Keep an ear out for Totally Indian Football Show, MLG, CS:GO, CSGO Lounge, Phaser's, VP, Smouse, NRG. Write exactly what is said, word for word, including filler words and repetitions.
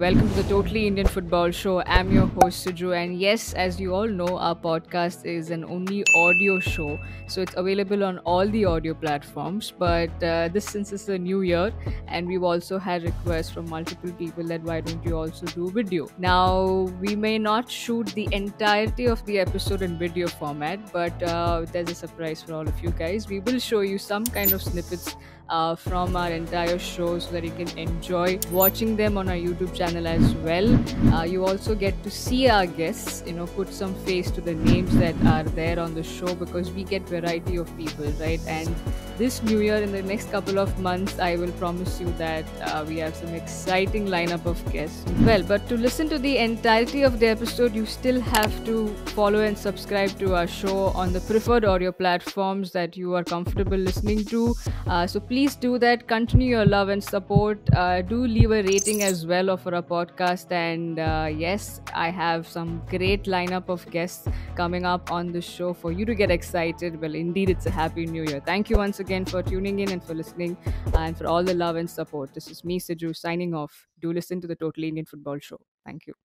Welcome to the Totally Indian Football Show. I'm your host Suju, and yes, as you all know, our podcast is an only audio show, so it's available on all the audio platforms. But uh, this since it's a new year, and we've also had requests from multiple people that why don't you also do video? Now, we may not shoot the entirety of the episode in video format, but uh, there's a surprise for all of you guys. We will show you some kind of snippets uh, from our entire show so that you can enjoy watching them on our YouTube channel. channel as well. Uh, you also get to see our guests, you know, put some face to the names that are there on the show, because we get variety of people, right? And this new year, in the next couple of months, I will promise you that uh, we have some exciting lineup of guests. Well, but to listen to the entirety of the episode, you still have to follow and subscribe to our show on the preferred audio platforms that you are comfortable listening to. Uh, so please do that. Continue your love and support. Uh, do leave a rating as well of our podcast. And uh, yes, I have some great lineup of guests coming up on the show for you to get excited. Well, indeed, it's a happy new year. Thank you once again for tuning in and for listening and for all the love and support. This is me, Siju, signing off. Do listen to the Totally Indian Football Show. Thank you.